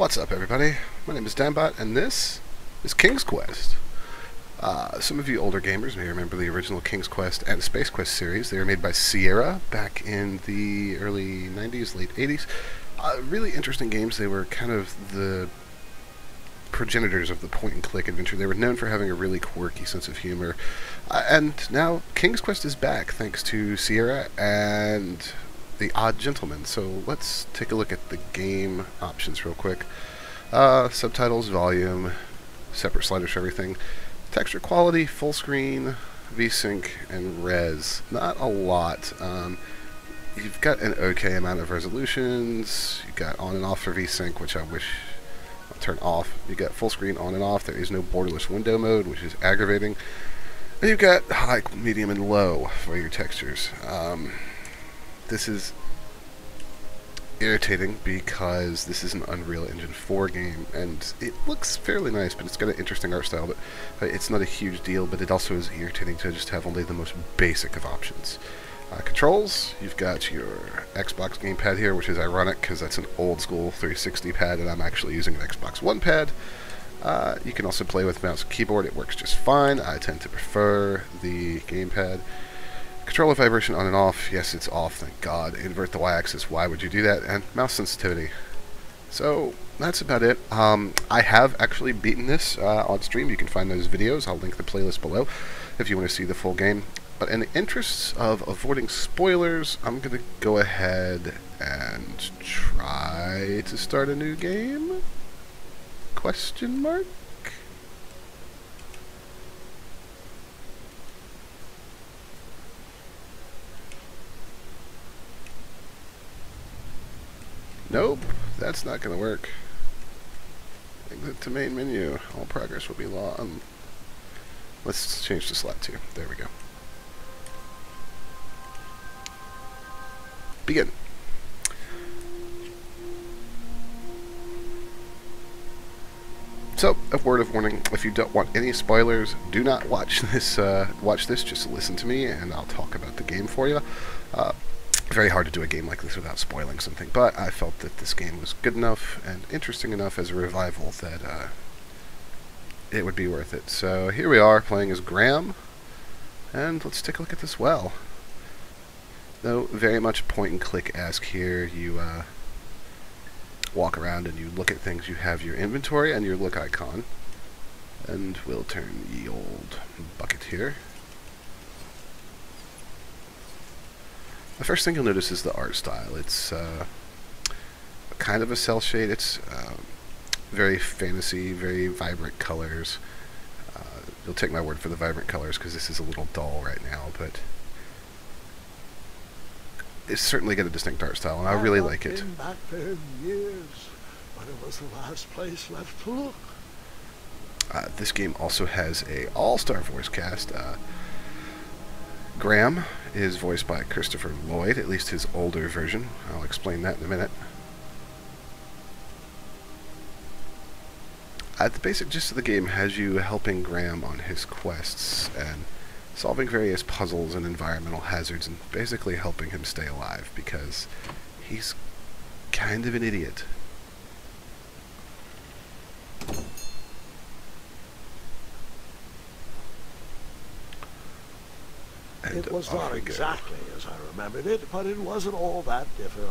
What's up, everybody? My name is Digmbot, and this is King's Quest. Some of you older gamers may remember the original King's Quest and Space Quest series. They were made by Sierra back in the early 90s, late 80s. Really interesting games. They were kind of the progenitors of the point-and-click adventure. They were known for having a really quirky sense of humor. And now King's Quest is back, thanks to Sierra and The Odd Gentlemen. So let's take a look at the game options real quick. Subtitles, volume, separate sliders for everything, texture quality, full screen, VSync, and res. Not a lot. You've got an okay amount of resolutions. You've got on and off for VSync, which I wish I'll turn off. You've got full screen on and off. There is no borderless window mode, which is aggravating. And you've got high, medium, and low for your textures. This is irritating because this is an Unreal Engine 4 game, and it looks fairly nice, but it's got an interesting art style, but it's not a huge deal, but it also is irritating to just have only the most basic of options. Controls, you've got your Xbox gamepad here, which is ironic because that's an old-school 360 pad, and I'm actually using an Xbox One pad. You can also play with mouse and keyboard. It works just fine. I tend to prefer the gamepad. Controller vibration on and off. Yes, it's off, thank God. Invert the y-axis. Why would you do that? And mouse sensitivity. So that's about it. I have actually beaten this on stream. You can find those videos. I'll link the playlist below if you want to see the full game. But in the interests of avoiding spoilers, I'm going to go ahead and try to start a new game? Question mark? Nope, that's not going to work. Exit to main menu. All progress will be lost. Let's change to slot 2. There we go. Begin. So, a word of warning: if you don't want any spoilers, do not watch this. Just listen to me, and I'll talk about the game for you. Very hard to do a game like this without spoiling something, but I felt that this game was good enough and interesting enough as a revival that it would be worth it. So here we are playing as Graham, and let's take a look at this well. Though very much point-and-click-esque here. You walk around and you look at things. You have your inventory and your look icon. And we'll turn the old bucket here. The first thing you'll notice is the art style. It's kind of a cell shade. It's very fantasy, very vibrant colors. You'll take my word for the vibrant colors because this is a little dull right now, but it's certainly got a distinct art style, and I really like it. I've been back there in years, but it was the last place left to look. This game also has a all-star voice cast. Graham is voiced by Christopher Lloyd, at least his older version. I'll explain that in a minute. The basic gist of the game has you helping Graham on his quests and solving various puzzles and environmental hazards and basically helping him stay alive because he's kind of an idiot. It was not exactly as I remembered it, but it wasn't all that different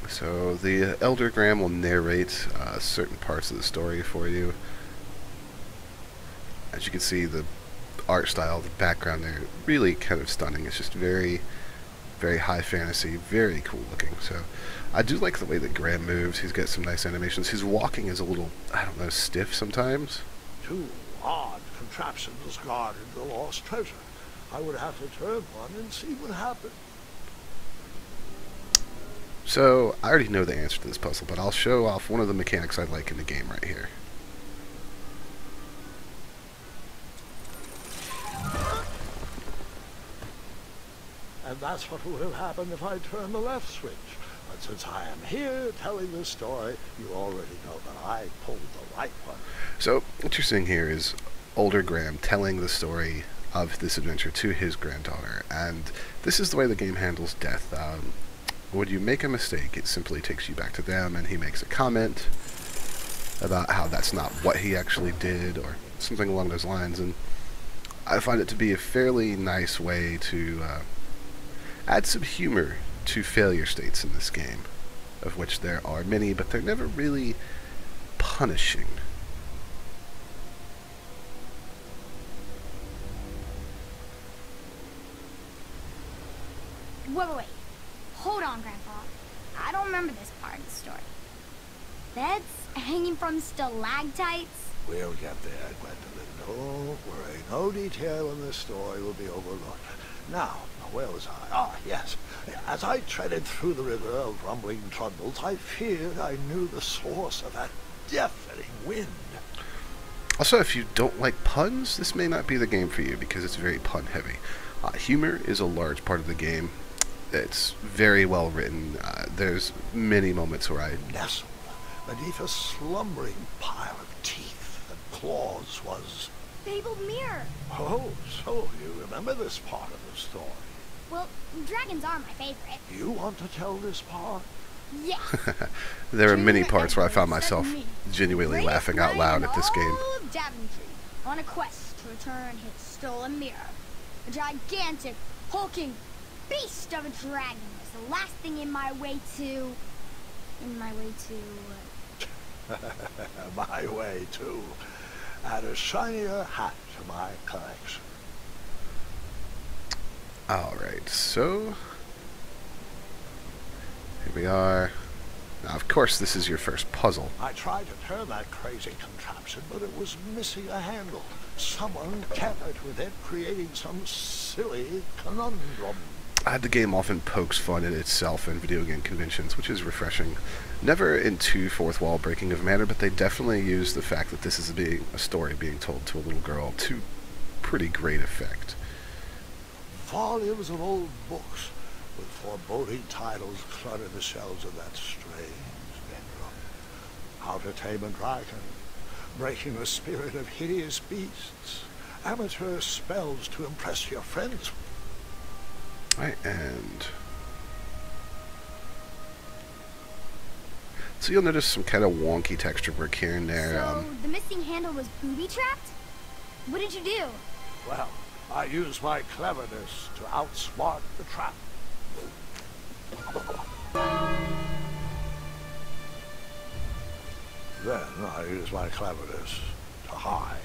either. So the Elder Graham will narrate certain parts of the story for you. As you can see, the art style, the background there, really kind of stunning. It's just very, very high fantasy, very cool looking. So I do like the way that Graham moves. He's got some nice animations. His walking is a little, I don't know, stiff sometimes. Too odd. Contraptions guarded the lost treasure. I would have to turn one and see what happened. So, I already know the answer to this puzzle, but I'll show off one of the mechanics I like in the game right here. And that's what would have happened if I turned the left switch. But since I am here telling this story, you already know that I pulled the right one. So, what you're seeing here is older Graham telling the story of this adventure to his granddaughter, and this is the way the game handles death. When you make a mistake, it simply takes you back to them, and he makes a comment about how that's not what he actually did, or something along those lines. And I find it to be a fairly nice way to add some humor to failure states in this game, of which there are many, but they're never really punishing. Wait, hold on, Grandpa. I don't remember this part of the story. Beds hanging from stalactites? We'll get there, Gwendolyn. Don't worry. No detail in the story will be overlooked. Now, where was I? Ah, yes. As I treaded through the river of rumbling trundles, I feared I knew the source of that deafening wind. Also, if you don't like puns, this may not be the game for you, because it's very pun-heavy. Humor is a large part of the game. It's very well written. There's many moments where I nestled beneath a slumbering pile of teeth and claws was fabled mirror. Oh, so you remember this part of the story? Well, dragons are my favorite. You want to tell this part? Yeah. There are many parts where I found myself genuinely laughing out loud at this game. Of Daventry, on a quest to return his stolen mirror, a gigantic, hulking beast of a dragon was the last thing in my way to... my way to add a shinier hat to my collection. Alright, so... here we are. Now, of course, this is your first puzzle. I tried to turn that crazy contraption, but it was missing a handle. Someone tampered with it, creating some silly conundrum. The game often pokes fun at itself in video game conventions, which is refreshing. Never in too fourth wall breaking of manner, but they definitely use the fact that this is a story being told to a little girl to pretty great effect. Volumes of old books with foreboding titles clutter the shelves of that strange bedroom. How to Tame a Dragon, Breaking the Spirit of Hideous Beasts, Amateur Spells to Impress Your Friends. Right, and so you'll notice some kind of wonky texture work here and there. So the missing handle was booby-trapped? What did you do? Well, I used my cleverness to outsmart the trap. Then I used my cleverness to hide.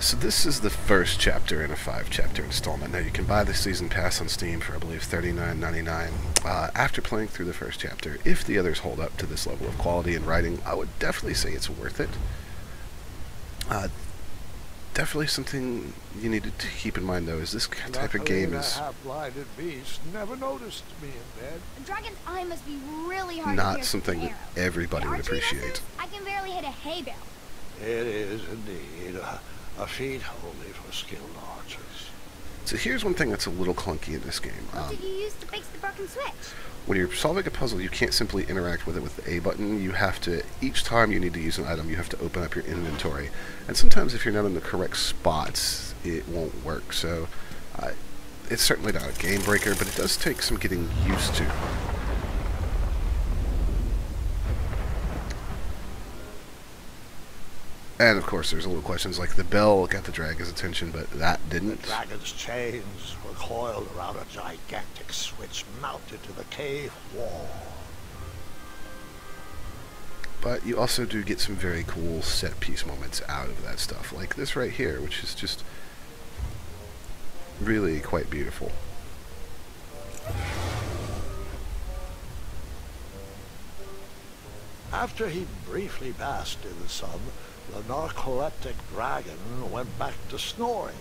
So this is the first chapter in a 5-chapter installment. Now you can buy the season pass on Steam for, I believe, $39.99 after playing through the first chapter. If the others hold up to this level of quality and writing, I would definitely say it's worth it. Definitely something you need to keep in mind, though, is this type of game is not something that everybody would appreciate. I can barely hit a hay bale. It is indeed a feat only for skilled archers. So here's one thing that's a little clunky in this game. What did you use to fix the broken switch? When you're solving a puzzle, you can't simply interact with it with the A button. You have to, each time you need to use an item, you have to open up your inventory. And sometimes if you're not in the correct spots, it won't work. So it's certainly not a game breaker, but it does take some getting used to. And of course, there's little questions like the bell got the dragon's attention, but that didn't. The dragon's chains were coiled around a gigantic switch mounted to the cave wall. But you also do get some very cool set piece moments out of that stuff, like this right here, which is just really quite beautiful. After he briefly basked in the sun, the narcoleptic dragon went back to snoring.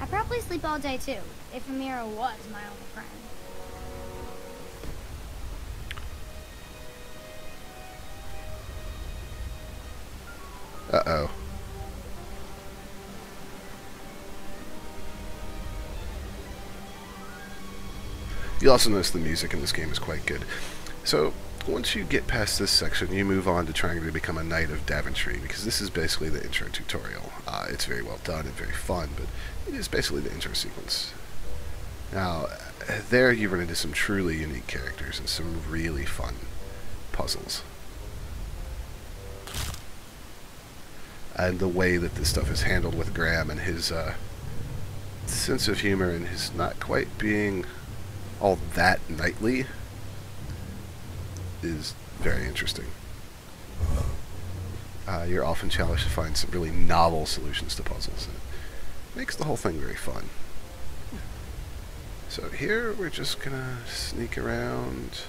I probably sleep all day too, if Amira was my only friend. Uh-oh. You'll also notice the music in this game is quite good. So, once you get past this section, you move on to trying to become a Knight of Daventry, because this is basically the intro tutorial. It's very well done and very fun, but it is basically the intro sequence. Now, there you run into some truly unique characters and some really fun puzzles. And the way that this stuff is handled with Graham and his sense of humor and his not quite being all that knightly is very interesting. You're often challenged to find some really novel solutions to puzzles. And it makes the whole thing very fun. So here we're just gonna sneak around.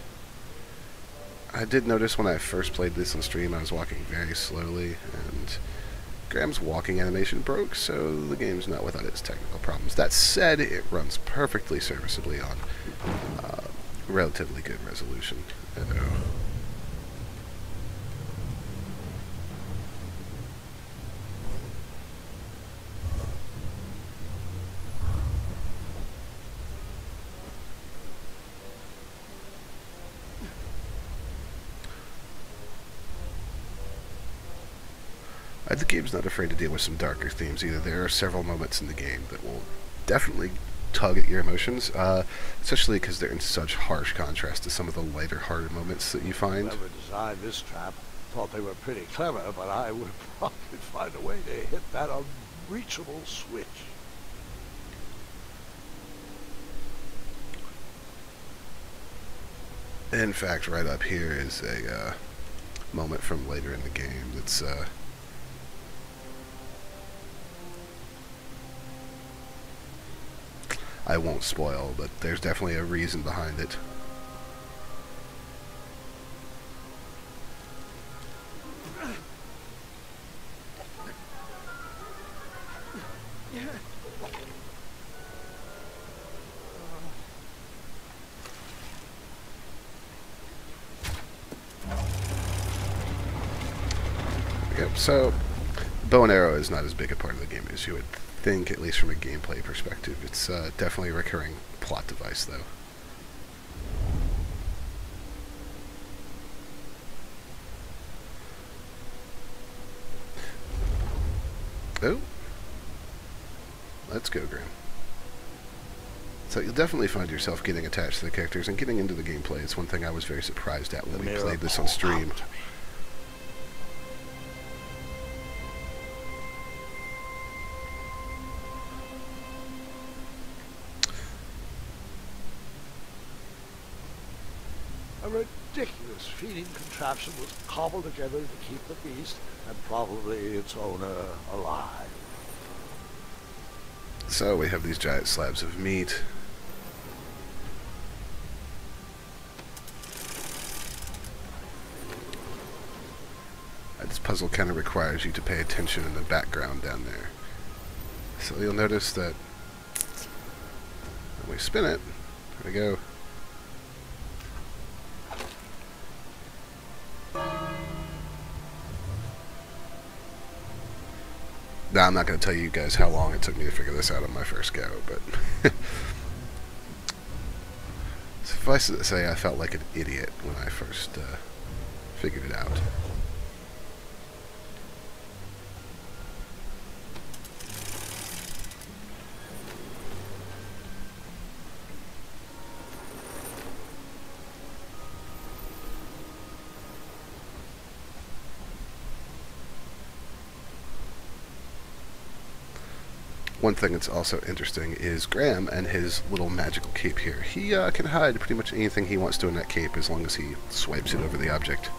I did notice when I first played this on stream I was walking very slowly, and Graham's walking animation broke, so the game's not without its technical problems. That said, it runs perfectly serviceably on relatively good resolution. The game's not afraid to deal with some darker themes either. There are several moments in the game that will definitely tug at your emotions, especially because they're in such harsh contrast to some of the lighter, harder moments that you find. Whoever designed this trap thought they were pretty clever, but I would probably find a way to hit that unreachable switch. In fact, right up here is a moment from later in the game that's I won't spoil, but there's definitely a reason behind it. Yep, so bow and arrow is not as big a part of the game as you would think, at least from a gameplay perspective. It's definitely a recurring plot device, though. Oh, let's go, Graham. So you'll definitely find yourself getting attached to the characters and getting into the gameplay. It's one thing I was very surprised at when we played this on stream. Ridiculous feeding contraption was cobbled together to keep the beast and probably its owner alive. So we have these giant slabs of meat. This puzzle kind of requires you to pay attention in the background down there. So you'll notice that when we spin it, there we go. Now, I'm not going to tell you guys how long it took me to figure this out on my first go, but suffice it to say, I felt like an idiot when I first figured it out. One thing that's also interesting is Graham and his little magical cape here. He can hide pretty much anything he wants to in that cape as long as he swipes it over the object.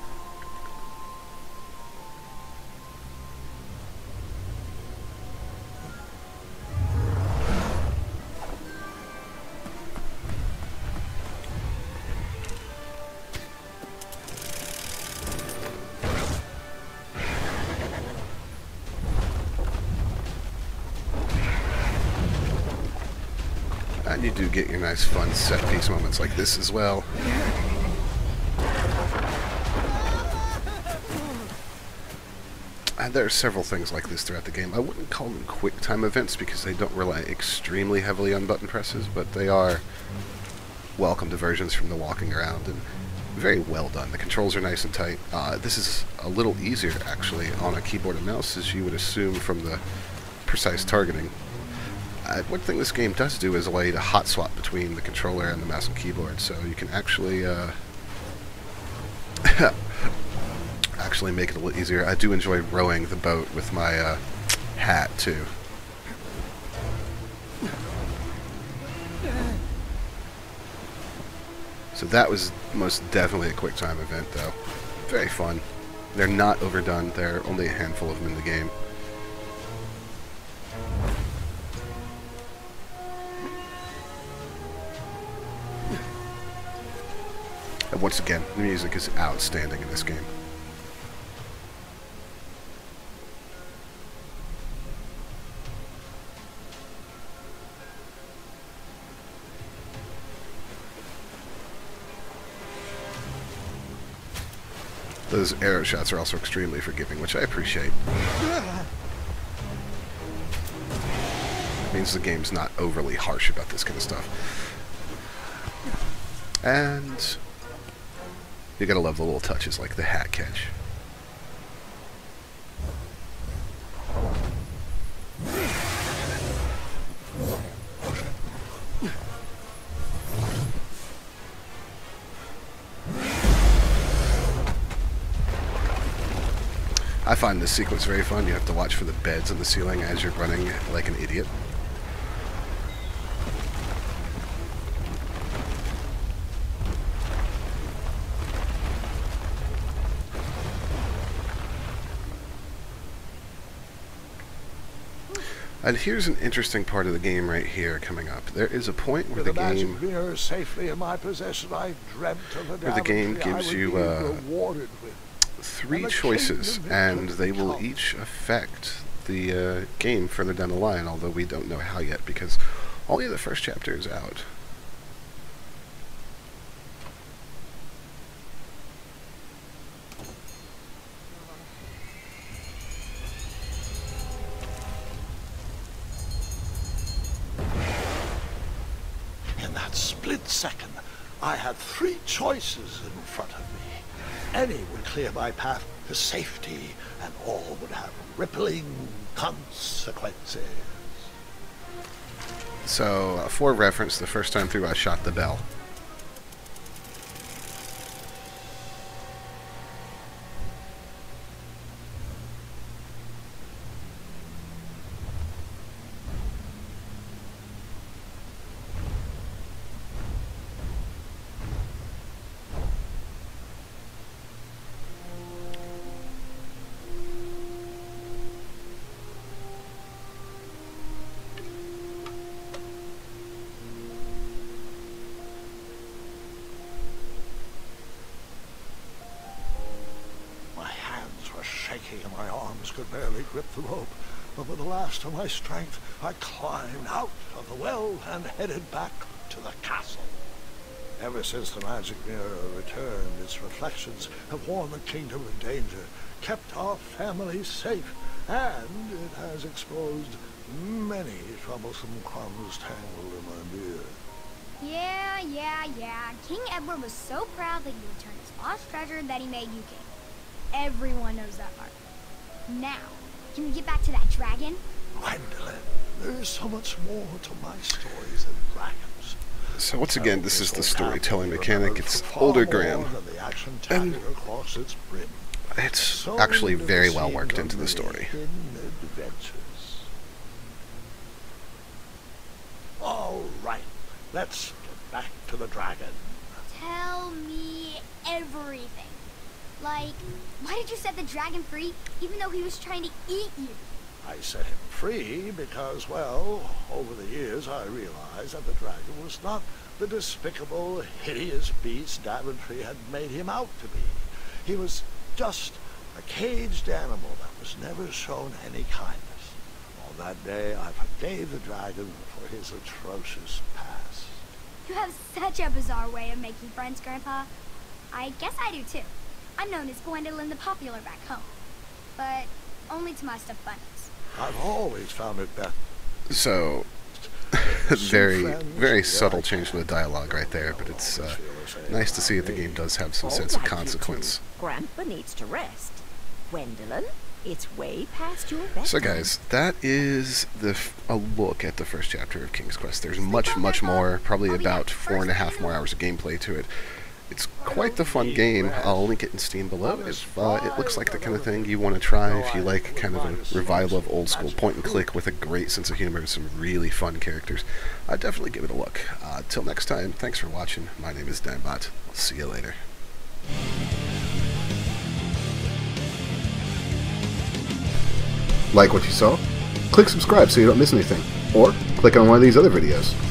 You do get your nice fun set piece moments like this as well. And there are several things like this throughout the game. I wouldn't call them quick time events because they don't rely extremely heavily on button presses, but they are welcome diversions from the walking around and very well done. The controls are nice and tight. This is a little easier actually on a keyboard and mouse, as you would assume from the precise targeting. One thing this game does do is allow you to hot swap between the controller and the mouse and keyboard, so you can actually actually make it a little easier. I do enjoy rowing the boat with my hat too. So that was most definitely a quick-time event, though. Very fun. They're not overdone. There are only a handful of them in the game. And once again, the music is outstanding in this game. Those arrow shots are also extremely forgiving, which I appreciate. It means the game's not overly harsh about this kind of stuff. And you gotta love the little touches like the hat catch. I find this sequence very fun. You have to watch for the beds on the ceiling as you're running like an idiot. And here's an interesting part of the game right here coming up. There is a point where the game gives you three choices, and they will each affect the game further down the line, although we don't know how yet because only the first chapter is out. In that split second, I had three choices in front of me. Any would clear my path to safety, and all would have rippling consequences. So, for reference, the first time through I shot the bell. And my arms could barely grip the rope, but with the last of my strength, I climbed out of the well and headed back to the castle. Ever since the magic mirror returned, its reflections have warned the kingdom of danger, kept our family safe, and it has exposed many troublesome crumbs tangled in my beard. Yeah. King Edward was so proud that he returned his lost treasure that he made you king. Everyone knows that part. Now, can we get back to that dragon? Gwendolyn, there's so much more to my stories than dragons. So once again, this is the storytelling mechanic. It's older Graham, and it's actually very well worked into the story. All right, let's get back to the dragon. Tell me everything. Like, why did you set the dragon free, even though he was trying to eat you? I set him free because, well, over the years I realized that the dragon was not the despicable, hideous beast Daventry had made him out to be. He was just a caged animal that was never shown any kindness. On that day, I forgave the dragon for his atrocious past. You have such a bizarre way of making friends, Grandpa. I guess I do, too. I'm known as Gwendolyn the Popular back home, but only to my step-bunnies. I've always found it better. So, very subtle change in the dialogue right there, but it's nice to see that the game does have some sense of consequence. Grandpa needs to rest. Gwendolyn, It's way past your bedtime. So guys, that is a look at the first chapter of King's Quest. There's much, much more, probably about 4.5 more hours of gameplay to it. It's quite the fun game. I'll link it in Steam below if it looks like the kind of thing you want to try if you like kind of a revival of old school point and click with a great sense of humor and some really fun characters. I'd definitely give it a look. Till next time, thanks for watching. My name is Digmbot. I'll see you later. Like what you saw? Click subscribe so you don't miss anything, or click on one of these other videos.